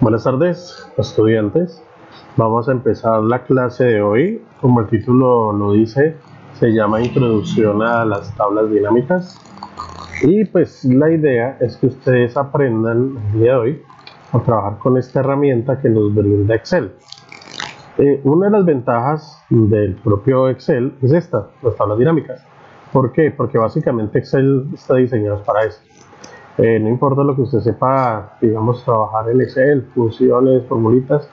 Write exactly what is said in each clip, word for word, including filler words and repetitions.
Buenas tardes, estudiantes. Vamos a empezar la clase de hoy. Como el título lo dice, se llama Introducción a las tablas dinámicas. Y pues la idea es que ustedes aprendan el día de hoy a trabajar con esta herramienta que nos brinda Excel. Eh, una de las ventajas del propio Excel es esta, las tablas dinámicas. ¿Por qué? Porque básicamente Excel está diseñado para eso. Eh, no importa lo que usted sepa, digamos, trabajar en Excel, funciones, formulitas,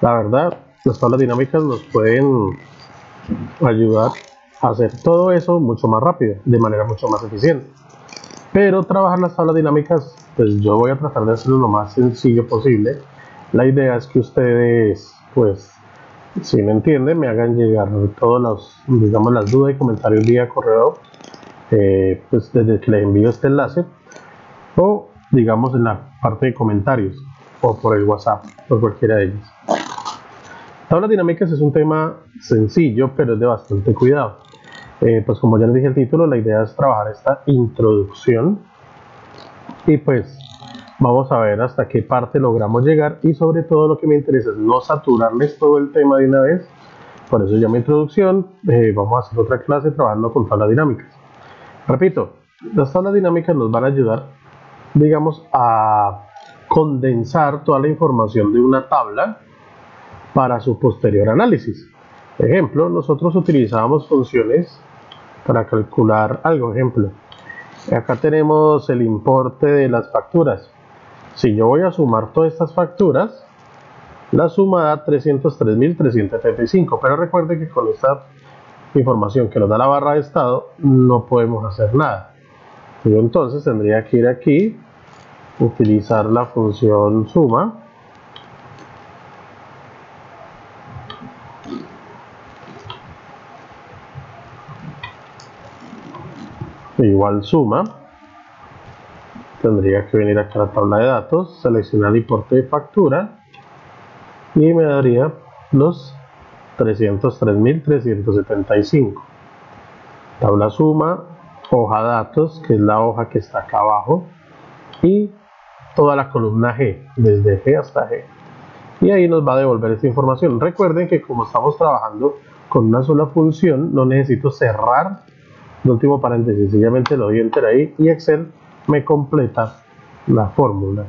la verdad, las tablas dinámicas nos pueden ayudar a hacer todo eso mucho más rápido, de manera mucho más eficiente. Pero trabajar las tablas dinámicas, pues yo voy a tratar de hacerlo lo más sencillo posible. La idea es que ustedes, pues, si me entienden, me hagan llegar todas las, digamos, las dudas y comentarios vía correo, eh, pues desde que les envío este enlace, o digamos en la parte de comentarios o por el WhatsApp, por cualquiera de ellas. Tablas dinámicas es un tema sencillo, pero es de bastante cuidado. Eh, pues como ya les dije el título, la idea es trabajar esta introducción y pues vamos a ver hasta qué parte logramos llegar, y sobre todo lo que me interesa es no saturarles todo el tema de una vez. Por eso se llama introducción. Eh, vamos a hacer otra clase trabajando con tablas dinámicas. Repito, las tablas dinámicas nos van a ayudar, digamos, a condensar toda la información de una tabla para su posterior análisis. Por ejemplo, nosotros utilizábamos funciones para calcular algo. Ejemplo, acá tenemos el importe de las facturas. Si yo voy a sumar todas estas facturas, la suma da trescientos tres mil trescientos treinta y cinco, pero recuerde que con esta información que nos da la barra de estado no podemos hacer nada. Yo entonces tendría que ir aquí, utilizar la función suma, igual suma, tendría que venir acá a la tabla de datos, seleccionar el importe de factura y me daría los trescientos tres mil trescientos setenta y cinco. Tabla suma, hoja datos, que es la hoja que está acá abajo, y toda la columna G, desde G hasta G, y ahí nos va a devolver esta información. Recuerden que como estamos trabajando con una sola función, no necesito cerrar el último paréntesis, sencillamente lo doy enter ahí y Excel me completa la fórmula.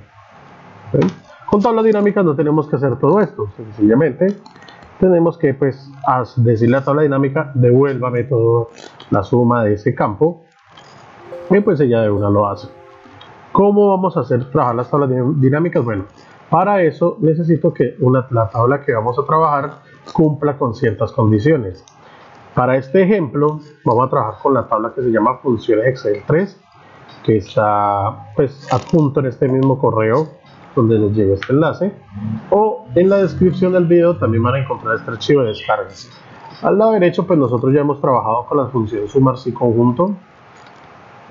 ¿Ven? Con tablas dinámicas no tenemos que hacer todo esto, sencillamente tenemos que, pues, decirle a la tabla dinámica, devuélvame toda la suma de ese campo. Y pues ella de una lo hace. ¿Cómo vamos a hacer trabajar las tablas dinámicas? Bueno, para eso necesito que una, la tabla que vamos a trabajar cumpla con ciertas condiciones. Para este ejemplo vamos a trabajar con la tabla que se llama Funciones Excel tres, que está, pues, adjunto en este mismo correo donde les llega este enlace, o en la descripción del video también van a encontrar este archivo de descargas. Al lado derecho, pues nosotros ya hemos trabajado con las funciones sumar y conjunto.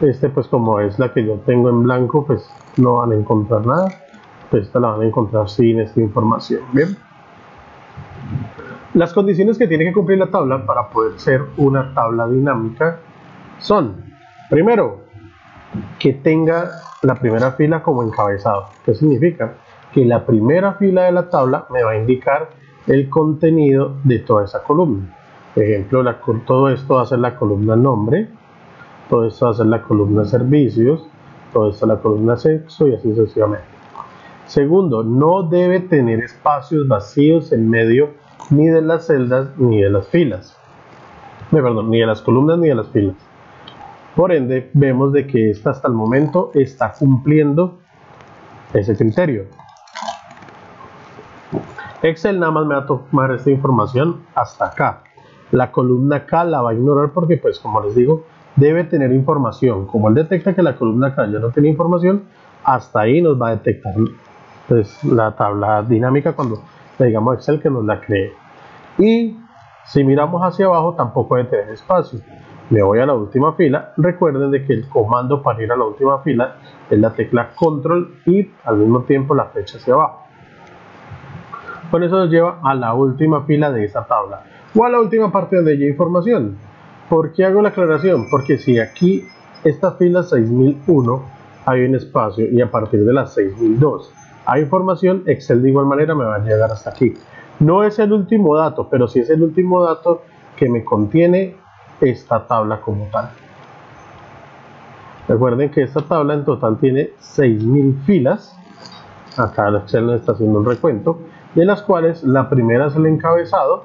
Este, pues como es la que yo tengo en blanco, pues no van a encontrar nada. Esta la van a encontrar sin esta información. Bien. Las condiciones que tiene que cumplir la tabla para poder ser una tabla dinámica son: primero, que tenga la primera fila como encabezado. ¿Qué significa? Que la primera fila de la tabla me va a indicar el contenido de toda esa columna. Por ejemplo, la, todo esto va a ser la columna nombre, todo esto va a ser la columna servicios, todo esto la columna sexo y así sucesivamente. Segundo, no debe tener espacios vacíos en medio ni de las celdas ni de las filas. Eh, perdón, ni de las columnas ni de las filas. Por ende, vemos de que esta hasta el momento está cumpliendo ese criterio. Excel nada más me va a tomar esta información hasta acá. La columna K la va a ignorar porque, pues, como les digo, debe tener información. Como él detecta que la columna K ya no tiene información, hasta ahí nos va a detectar, pues, la tabla dinámica cuando le digamos a Excel que nos la cree. Y si miramos hacia abajo, tampoco debe tener espacio. Me voy a la última fila. Recuerden de que el comando para ir a la última fila es la tecla control y al mismo tiempo la flecha hacia abajo. Con eso nos lleva a la última fila de esa tabla o a la última parte donde hay información. ¿Por qué hago la aclaración? Porque si aquí esta fila seis mil uno hay un espacio, y a partir de la seis mil dos a información, Excel de igual manera me va a llegar hasta aquí. No es el último dato, pero sí es el último dato que me contiene esta tabla como tal. Recuerden que esta tabla en total tiene seis mil filas. Acá Excel nos está haciendo un recuento, de las cuales la primera es el encabezado,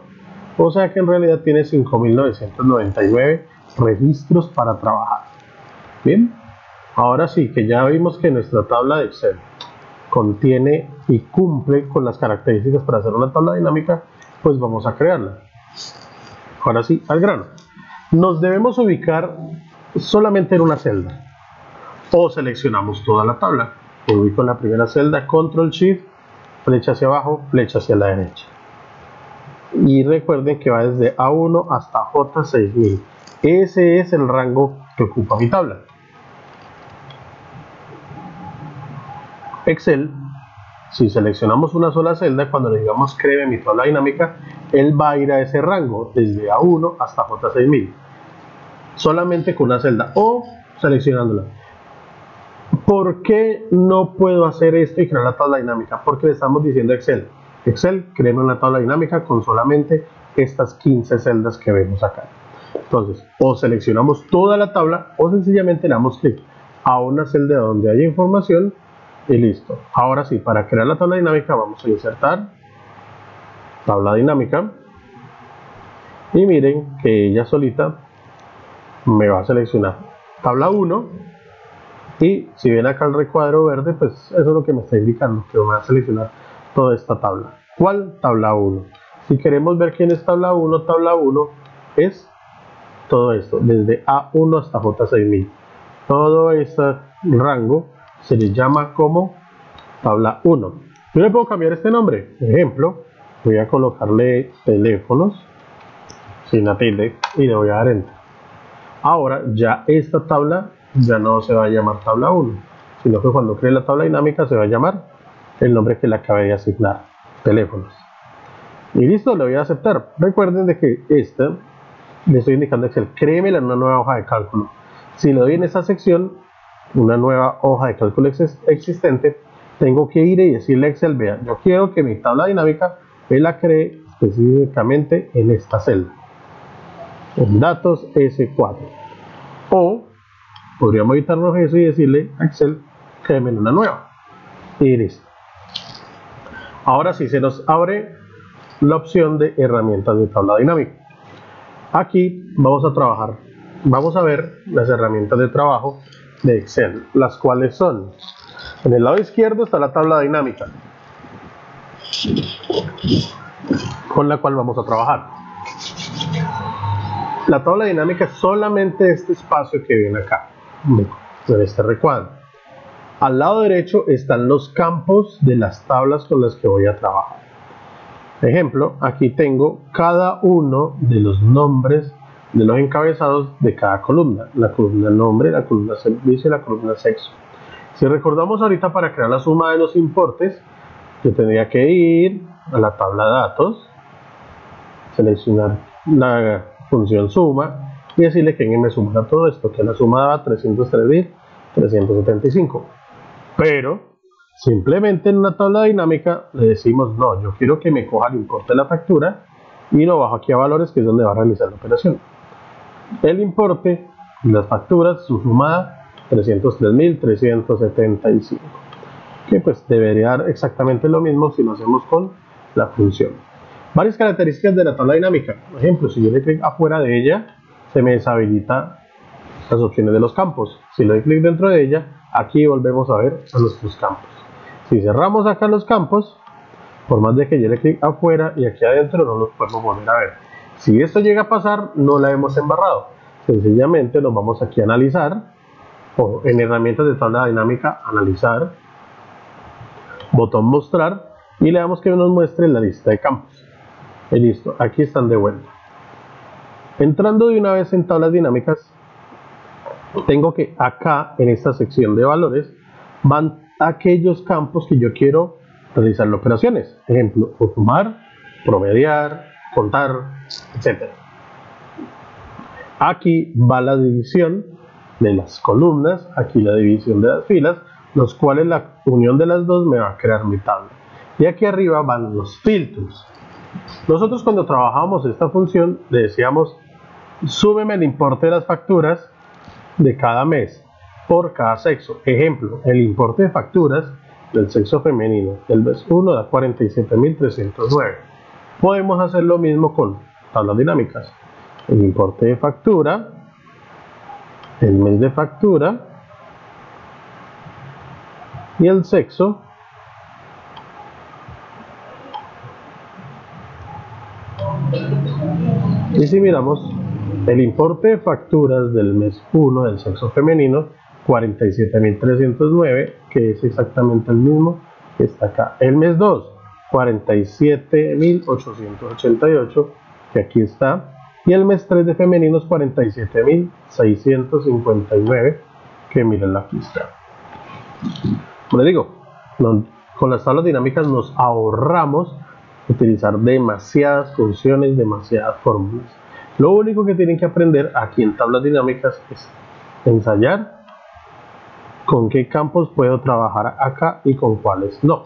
o sea que en realidad tiene cinco mil novecientos noventa y nueve registros para trabajar. Bien, ahora sí que ya vimos que nuestra tabla de Excel contiene y cumple con las características para hacer una tabla dinámica, pues vamos a crearla. Ahora sí, al grano. Nos debemos ubicar solamente en una celda, o seleccionamos toda la tabla. Me ubico en la primera celda, control shift, flecha hacia abajo, flecha hacia la derecha, y recuerden que va desde A uno hasta J seis mil. Ese es el rango que ocupa mi tabla. Excel, si seleccionamos una sola celda, cuando le digamos cree mi tabla dinámica, él va a ir a ese rango desde A uno hasta J seis mil, solamente con una celda o seleccionándola. ¿Por qué no puedo hacer esto y crear la tabla dinámica? Porque le estamos diciendo a Excel, Excel, créeme una tabla dinámica con solamente estas quince celdas que vemos acá. Entonces, o seleccionamos toda la tabla o sencillamente le damos clic a una celda donde haya información y listo. Ahora sí, para crear la tabla dinámica vamos a insertar tabla dinámica y miren que ella solita me va a seleccionar tabla uno. Y si ven acá el recuadro verde, pues eso es lo que me está indicando, que voy a seleccionar toda esta tabla. ¿Cuál? Tabla uno. Si queremos ver quién es tabla uno, tabla uno es todo esto, desde A uno hasta J seis mil. Todo este rango se le llama como tabla uno. Yo le puedo cambiar este nombre. Por ejemplo, voy a colocarle teléfonos sin la tilde y le voy a dar enter. Ahora ya esta tabla ya no se va a llamar tabla uno, sino que cuando cree la tabla dinámica se va a llamar el nombre que le acabé de asignar, teléfonos, y listo, le voy a aceptar. Recuerden de que esta le estoy indicando a Excel, créeme en una nueva hoja de cálculo. Si le doy en esta sección una nueva hoja de cálculo existente, tengo que ir y decirle a Excel, vea, yo quiero que mi tabla dinámica me la cree específicamente en esta celda, en datos S cuatro, o podríamos evitarnos eso y decirle a Excel, créeme una nueva. Y listo. Ahora sí se nos abre la opción de herramientas de tabla dinámica. Aquí vamos a trabajar, vamos a ver las herramientas de trabajo de Excel, las cuales son: en el lado izquierdo está la tabla dinámica, con la cual vamos a trabajar. La tabla dinámica es solamente este espacio que viene acá, en este recuadro. Al lado derecho están los campos de las tablas con las que voy a trabajar. Por ejemplo, aquí tengo cada uno de los nombres de los encabezados de cada columna, la columna nombre, la columna servicio y la columna sexo. Si recordamos ahorita, para crear la suma de los importes, yo tendría que ir a la tabla datos, seleccionar la función suma y decirle que me suma todo esto, que la suma daba trescientos tres mil trescientos setenta y cinco. Pero simplemente en una tabla dinámica le decimos, no, yo quiero que me coja el importe de la factura y lo bajo aquí a valores, que es donde va a realizar la operación. El importe, las facturas, su sumada, trescientos tres mil trescientos setenta y cinco, que pues debería dar exactamente lo mismo si lo hacemos con la función. Varias características de la tabla dinámica. Por ejemplo, si yo le clic afuera de ella, se me deshabilita las opciones de los campos. Si le doy clic dentro de ella, aquí volvemos a ver a nuestros campos. Si cerramos acá los campos, por más de que yo le clic afuera y aquí adentro, no los podemos volver a ver. Si esto llega a pasar, no la hemos embarrado, sencillamente nos vamos aquí a analizar, o en herramientas de tabla dinámica, analizar, botón mostrar, y le damos que nos muestre la lista de campos. Y listo, aquí están de vuelta. Entrando de una vez en tablas dinámicas, tengo que acá en esta sección de valores van aquellos campos que yo quiero realizar las operaciones. Ejemplo, sumar, promediar, contar, etcétera. Aquí va la división de las columnas, aquí la división de las filas, los cuales la unión de las dos me va a crear mi tabla. Y aquí arriba van los filtros. Nosotros cuando trabajábamos esta función le decíamos: súbeme el importe de las facturas de cada mes por cada sexo. Ejemplo, el importe de facturas del sexo femenino del mes uno da cuarenta y siete mil trescientos nueve. Podemos hacer lo mismo con tablas dinámicas. El importe de factura, el mes de factura y el sexo . Y si miramos el importe de facturas del mes uno del sexo femenino, cuarenta y siete mil trescientos nueve, que es exactamente el mismo que está acá. El mes dos, cuarenta y siete mil ochocientos ochenta y ocho, que aquí está. Y el mes tres de femeninos, cuarenta y siete mil seiscientos cincuenta y nueve, que miren, aquí está. Como les digo, no, con las tablas dinámicas nos ahorramos utilizar demasiadas funciones, demasiadas fórmulas. Lo único que tienen que aprender aquí en tablas dinámicas es ensayar con qué campos puedo trabajar acá y con cuáles no.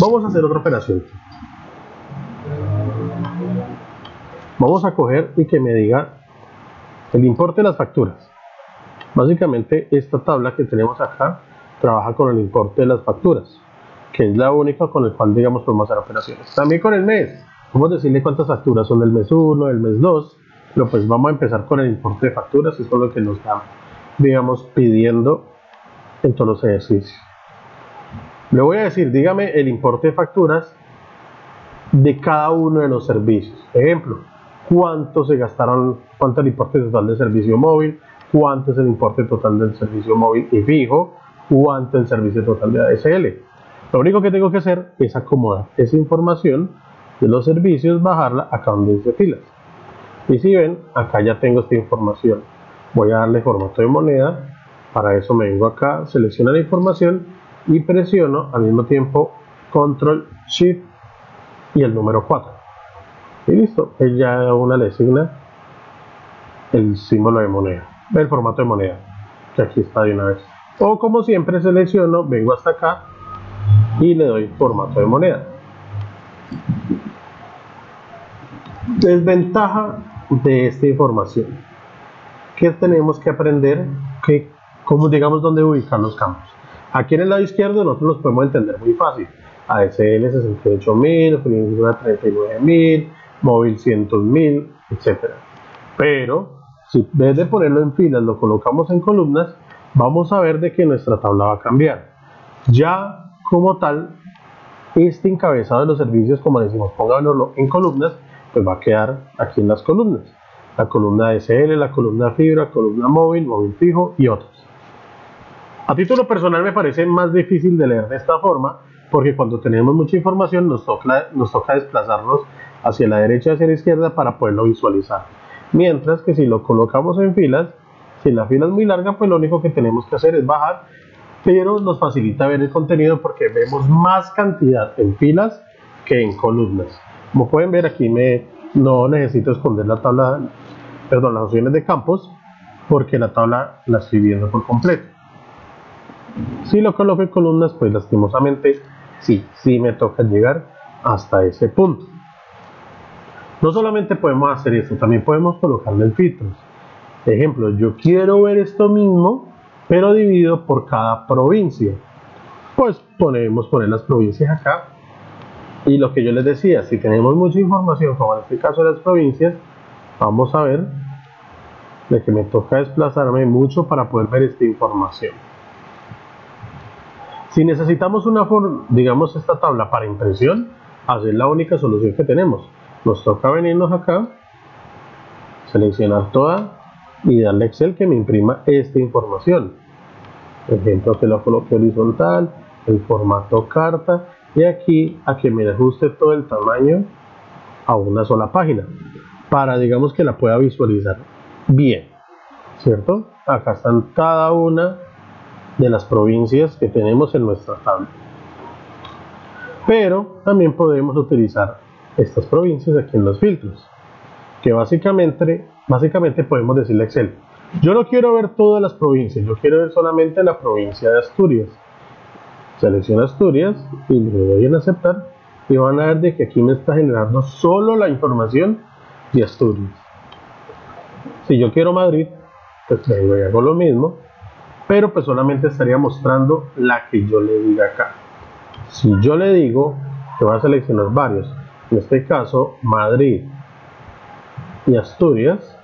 Vamos a hacer otra operación. Vamos a coger y que me diga el importe de las facturas. Básicamente esta tabla que tenemos acá trabaja con el importe de las facturas, que es la única con la cual, digamos, podemos hacer operaciones. También con el mes, vamos a decirle cuántas facturas son del mes uno, del mes dos, pero pues vamos a empezar con el importe de facturas, eso es lo que nos está, digamos, pidiendo en todos los ejercicios. Le voy a decir, dígame el importe de facturas de cada uno de los servicios. Ejemplo, cuánto se gastaron, cuánto es el importe total del servicio móvil, cuánto es el importe total del servicio móvil y fijo, cuánto es el servicio total de A D S L. Lo único que tengo que hacer es acomodar esa información de los servicios, bajarla acá donde dice filas. Y si ven, acá ya tengo esta información. Voy a darle formato de moneda. Para eso me vengo acá, selecciono la información y presiono al mismo tiempo Control, Shift y el número cuatro. Y listo, ella una le asigna el símbolo de moneda, el formato de moneda, que aquí está de una vez. O como siempre selecciono, vengo hasta acá y le doy formato de moneda. Desventaja de esta información, que tenemos que aprender que, como digamos, dónde ubicar los campos. Aquí en el lado izquierdo nosotros los podemos entender muy fácil: A D S L sesenta y ocho mil, treinta y nueve mil, móvil cien mil, etcétera. Pero si en vez de ponerlo en filas lo colocamos en columnas, vamos a ver de que nuestra tabla va a cambiar. Ya como tal, este encabezado de los servicios, como decimos, pongámoslo en columnas, pues va a quedar aquí en las columnas: la columna A D S L, la columna fibra, columna móvil, móvil fijo y otros. A título personal me parece más difícil de leer de esta forma, porque cuando tenemos mucha información nos toca, nos toca desplazarnos hacia la derecha, hacia la izquierda para poderlo visualizar. Mientras que si lo colocamos en filas, si la fila es muy larga, pues lo único que tenemos que hacer es bajar, pero nos facilita ver el contenido porque vemos más cantidad en filas que en columnas. Como pueden ver, aquí me, no necesito esconder la tabla, perdón, las opciones de campos, porque la tabla la estoy viendo por completo. Si lo coloco en columnas, pues lastimosamente sí, sí me toca llegar hasta ese punto. No solamente podemos hacer eso, también podemos colocarle filtros. Ejemplo, yo quiero ver esto mismo, pero dividido por cada provincia. Pues ponemos poner las provincias acá. Y lo que yo les decía, si tenemos mucha información, como en este caso de las provincias, vamos a ver de que me toca desplazarme mucho para poder ver esta información. Si necesitamos una forma, digamos, esta tabla para impresión, hacer la única solución que tenemos. Nos toca venirnos acá, seleccionar toda y darle a Excel que me imprima esta información. Ejemplo, que lo coloque horizontal, el formato carta, y aquí a que me ajuste todo el tamaño a una sola página para, digamos, que la pueda visualizar bien, ¿cierto? Acá están cada una de las provincias que tenemos en nuestra tabla, pero también podemos utilizar estas provincias aquí en los filtros, que básicamente básicamente podemos decirle a Excel: Yo no quiero ver todas las provincias, yo quiero ver solamente la provincia de Asturias. Selecciono Asturias y le doy en aceptar, y van a ver de que aquí me está generando solo la información de Asturias. Si yo quiero Madrid, pues le digo, hago lo mismo, pero pues solamente estaría mostrando la que yo le diga acá. Si yo le digo que va a seleccionar varios, en este caso Madrid y Asturias,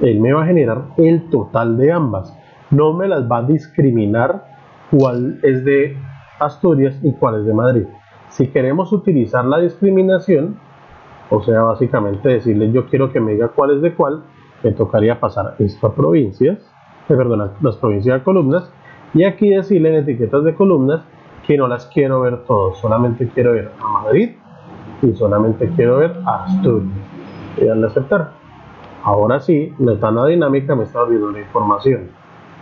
él me va a generar el total de ambas, no me las va a discriminar cuál es de Asturias y cuál es de Madrid. Si queremos utilizar la discriminación, o sea básicamente decirle yo quiero que me diga cuál es de cuál, me tocaría pasar esto a provincias, eh, perdón, las provincias de columnas, y aquí decirle en etiquetas de columnas que no las quiero ver todas, solamente quiero ver a Madrid y solamente quiero ver a Asturias, y darle a aceptar. Ahora sí, la ventana dinámica me está abriendo la información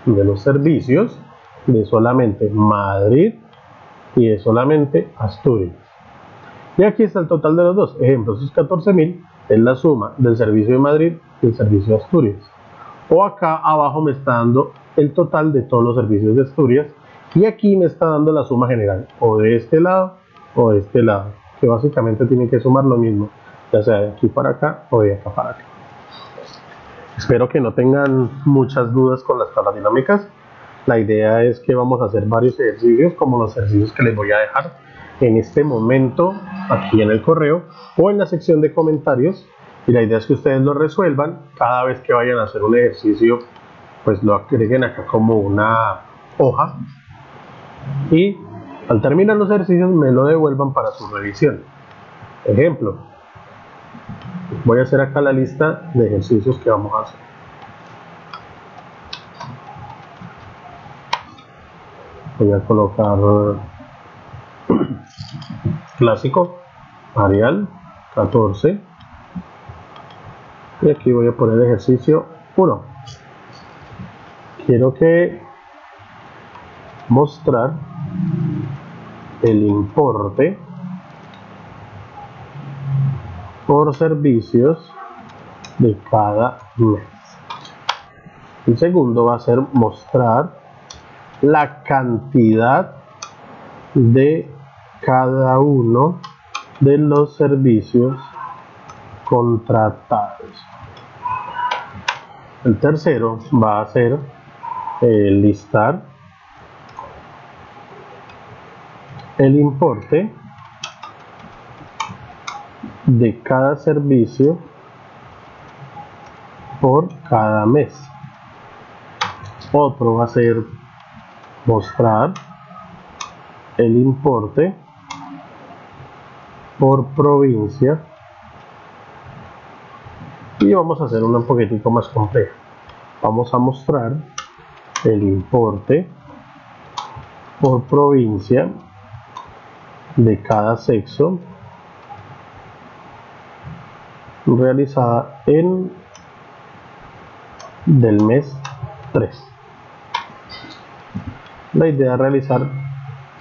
de los servicios de solamente Madrid y de solamente Asturias. Y aquí está el total de los dos. Ejemplo, esos catorce mil es la suma del servicio de Madrid y el servicio de Asturias. O acá abajo me está dando el total de todos los servicios de Asturias. Y aquí me está dando la suma general, o de este lado o de este lado, que básicamente tienen que sumar lo mismo, ya sea de aquí para acá o de acá para acá. Espero que no tengan muchas dudas con las tablas dinámicas. La idea es que vamos a hacer varios ejercicios, como los ejercicios que les voy a dejar en este momento aquí en el correo o en la sección de comentarios, y la idea es que ustedes lo resuelvan. Cada vez que vayan a hacer un ejercicio, pues lo agreguen acá como una hoja, y al terminar los ejercicios me lo devuelvan para su revisión. Ejemplo, voy a hacer acá la lista de ejercicios que vamos a hacer. Voy a colocar clásico, Arial, catorce, y aquí voy a poner ejercicio uno. Quiero que mostrar el importe por servicios de cada mes. El segundo va a ser mostrar la cantidad de cada uno de los servicios contratados. El tercero va a ser eh, listar el importe de cada servicio por cada mes. Otro va a ser mostrar el importe por provincia, y vamos a hacer una un poquitico más compleja. Vamos a mostrar el importe por provincia de cada sexo realizada en del mes tres. La idea es realizar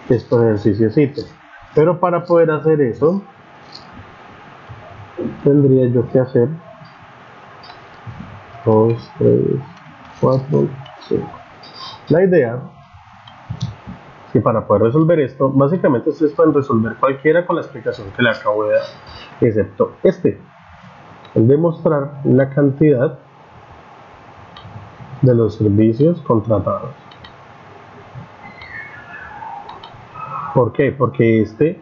estos ejercicios, pero para poder hacer eso tendría yo que hacer dos, tres, cuatro, cinco. La idea es que para poder resolver esto, básicamente ustedes pueden resolver cualquiera con la explicación que le acabo de dar, excepto este, el de mostrar la cantidad de los servicios contratados. ¿Por qué? Porque este,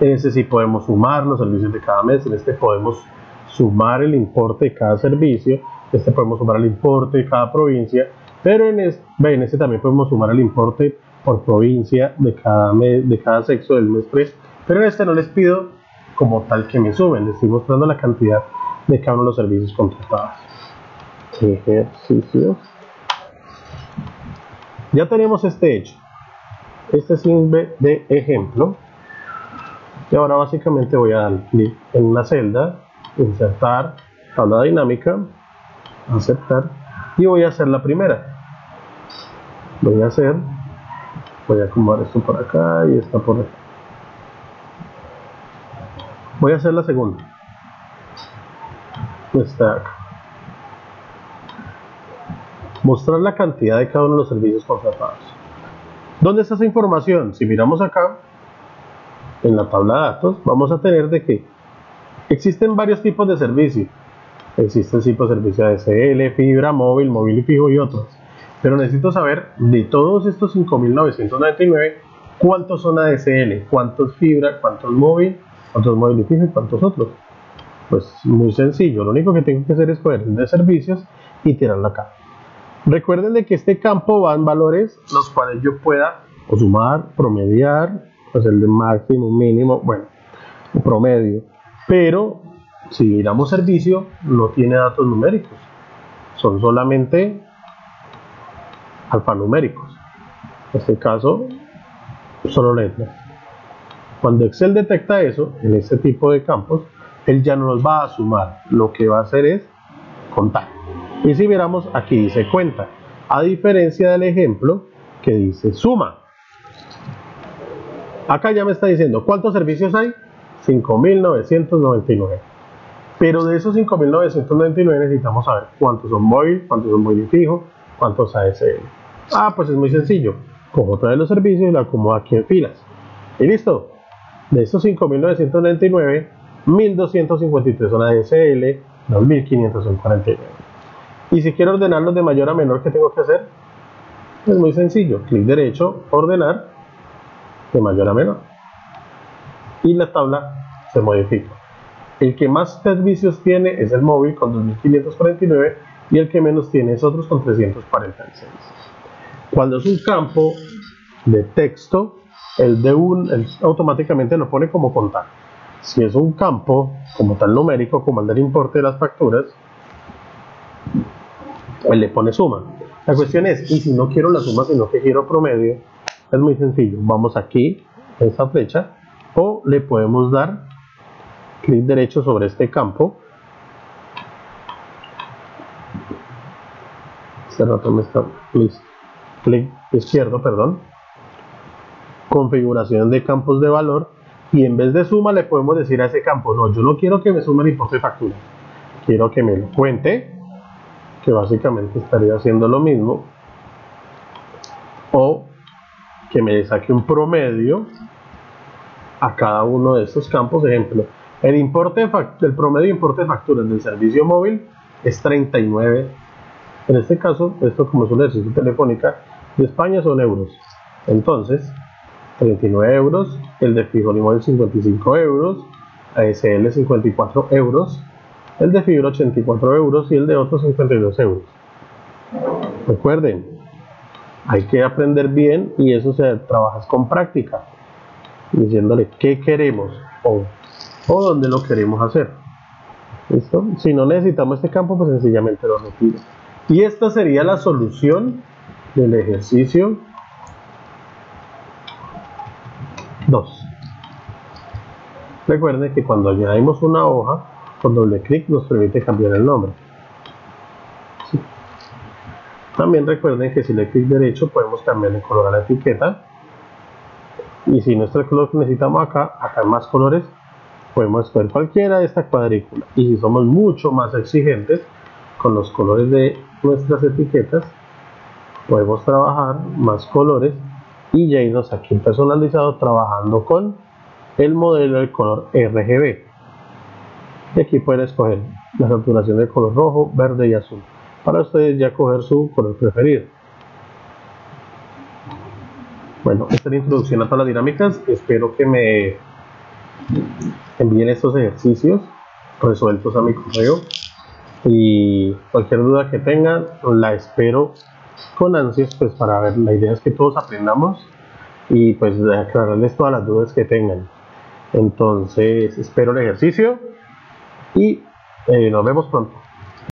en este sí podemos sumar los servicios de cada mes, en este podemos sumar el importe de cada servicio, en este podemos sumar el importe de cada provincia, pero en este, en este también podemos sumar el importe por provincia de cada mes, de cada sexo del mes tres, pero en este no les pido como tal que me sumen, les estoy mostrando la cantidad de cada uno de los servicios contratados. Ejercicios. Ya tenemos este hecho. Este sirve de ejemplo. Y ahora básicamente voy a dar clic en una celda, insertar tabla dinámica, aceptar, y voy a hacer la primera. Voy a hacer, voy a acomodar esto por acá y esta por acá. Voy a hacer la segunda. Está acá. mostrar la cantidad de cada uno de los servicios contratados. ¿Dónde está esa información? Si miramos acá, en la tabla de datos, vamos a tener de que existen varios tipos de servicio. Existe el tipo de servicio A D S L, fibra, móvil, móvil y fijo y otros. Pero necesito saber de todos estos cinco mil novecientos noventa y nueve, cuántos son A D S L, cuántos fibra, cuántos móvil, cuántos móvil y fijo y cuántos otros. Pues muy sencillo, lo único que tengo que hacer es poner de servicios y tirarlo acá. Recuerden de que este campo van valores los cuales yo pueda o sumar, promediar, hacer de máximo, mínimo, bueno, promedio. Pero si miramos servicio, no tiene datos numéricos, son solamente alfanuméricos. En este caso, solo letras. Cuando Excel detecta eso, en este tipo de campos, él ya no nos va a sumar, lo que va a hacer es contar. Y si miramos aquí dice cuenta, a diferencia del ejemplo que dice suma. Acá ya me está diciendo cuántos servicios hay, cinco mil novecientos noventa y nueve. Pero de esos cinco mil novecientos noventa y nueve necesitamos saber cuántos son móvil, cuántos son móvil fijo, cuántos A D S L. Ah, pues es muy sencillo, cojo otra de los servicios y lo acomodo aquí en filas. Y listo, de esos cinco mil novecientos noventa y nueve, mil doscientos cincuenta y tres son A D S L, dos mil quinientos son cuarenta y nueve. Y si quiero ordenarlos de mayor a menor, ¿qué tengo que hacer? Es muy sencillo, clic derecho, ordenar de mayor a menor, y la tabla se modifica. El que más servicios tiene es el móvil con dos mil quinientos cuarenta y nueve y el que menos tiene es otros con trescientos cuarenta y seis. Cuando es un campo de texto, el de un el automáticamente lo pone como contar. Si es un campo como tal numérico, como el del importe de las facturas, él le pone suma. La cuestión es, y si no quiero la suma sino que quiero promedio, es muy sencillo, vamos aquí a esta flecha o le podemos dar clic derecho sobre este campo. Este ratón me está clic izquierdo, perdón, configuración de campos de valor, y en vez de suma le podemos decir a ese campo, no, yo no quiero que me sume el importe de factura, quiero que me lo cuente, que básicamente estaría haciendo lo mismo, o que me saque un promedio a cada uno de estos campos. Ejemplo, el, importe de el promedio de importe de facturas del servicio móvil es treinta y nueve, en este caso, esto como es una ejercicio telefónica de España son euros, entonces treinta y nueve euros, el de fijo móvil cincuenta y cinco euros, A S L cincuenta y cuatro euros, el de fibra ochenta y cuatro euros y el de otros cincuenta y dos euros. Recuerden, hay que aprender bien y eso se trabaja con práctica, diciéndole qué queremos o, o dónde lo queremos hacer. ¿Listo? Si no necesitamos este campo, pues sencillamente lo retiro. Y esta sería la solución del ejercicio dos. Recuerden que cuando añadimos una hoja, con doble clic nos permite cambiar el nombre. Sí. También recuerden que si le clic derecho podemos cambiar el color a la etiqueta, y si no es el color que necesitamos acá, acá hay más colores, podemos escoger cualquiera de esta cuadrícula, y si somos mucho más exigentes con los colores de nuestras etiquetas, podemos trabajar más colores y ya irnos aquí personalizado trabajando con el modelo del color R G B. Y aquí pueden escoger la saturación de color rojo, verde y azul, para ustedes ya coger su color preferido. Bueno, esta es la introducción a todas las dinámicas. Espero que me envíen estos ejercicios resueltos a mi correo, y cualquier duda que tengan la espero con ansias, pues para ver, la idea es que todos aprendamos y pues aclararles todas las dudas que tengan. Entonces espero el ejercicio y eh, nos vemos pronto.